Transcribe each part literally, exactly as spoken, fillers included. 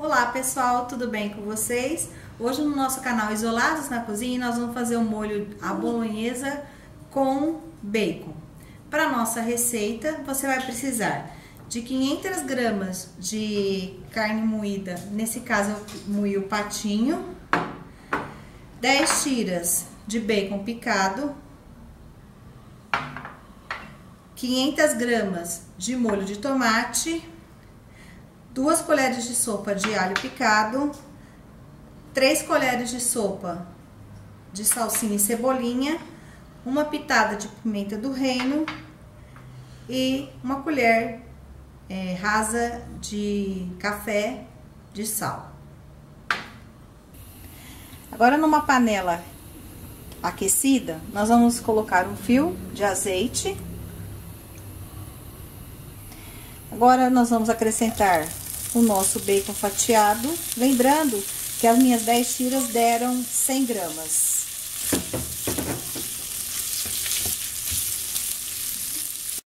Olá pessoal, tudo bem com vocês? Hoje no nosso canal Isolados na Cozinha nós vamos fazer o molho à bolonhesa com bacon. Para nossa receita você vai precisar de quinhentas gramas de carne moída, nesse caso eu moí o patinho, dez tiras de bacon picado, quinhentas gramas de molho de tomate, duas colheres de sopa de alho picado, três colheres de sopa de salsinha e cebolinha, uma pitada de pimenta do reino e uma colher é, rasa de café de sal. Agora, numa panela aquecida, nós vamos colocar um fio de azeite. Agora nós vamos acrescentar o nosso bacon fatiado, lembrando que as minhas dez tiras deram cem gramas.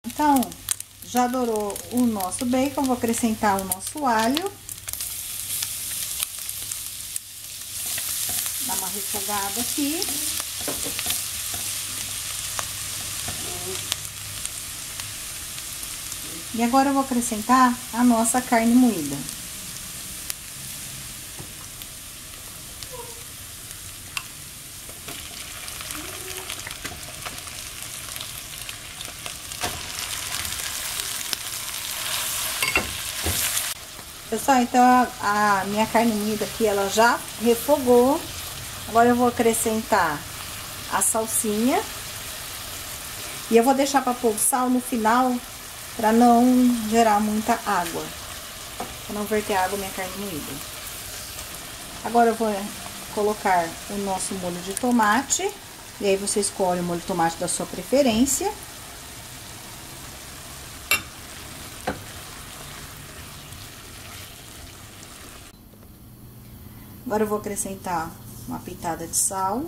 Então, já dourou o nosso bacon, vou acrescentar o nosso alho. Dá uma refogada aqui. E agora eu vou acrescentar a nossa carne moída. Pessoal, então a, a minha carne moída aqui, ela já refogou. Agora eu vou acrescentar a salsinha. E eu vou deixar para pôr o sal no final, para não gerar muita água, para não verter água minha carne moída. Agora eu vou colocar o nosso molho de tomate, e aí você escolhe o molho de tomate da sua preferência. Agora eu vou acrescentar uma pitada de sal.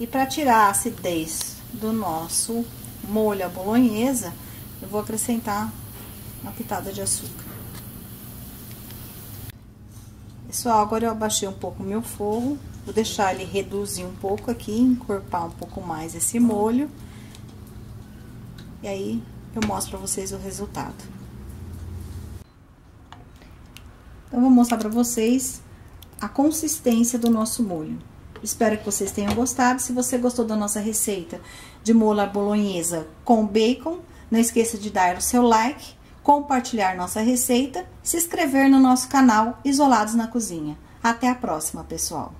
E para tirar a acidez do nosso molho à bolonhesa, eu vou acrescentar uma pitada de açúcar. Pessoal, agora eu abaixei um pouco o meu fogo, vou deixar ele reduzir um pouco aqui, encorpar um pouco mais esse molho, e aí eu mostro pra vocês o resultado. Então, eu vou mostrar pra vocês a consistência do nosso molho. Espero que vocês tenham gostado. Se você gostou da nossa receita de molho à bolonhesa com bacon, não esqueça de dar o seu like, compartilhar nossa receita, se inscrever no nosso canal Isolados na Cozinha. Até a próxima, pessoal!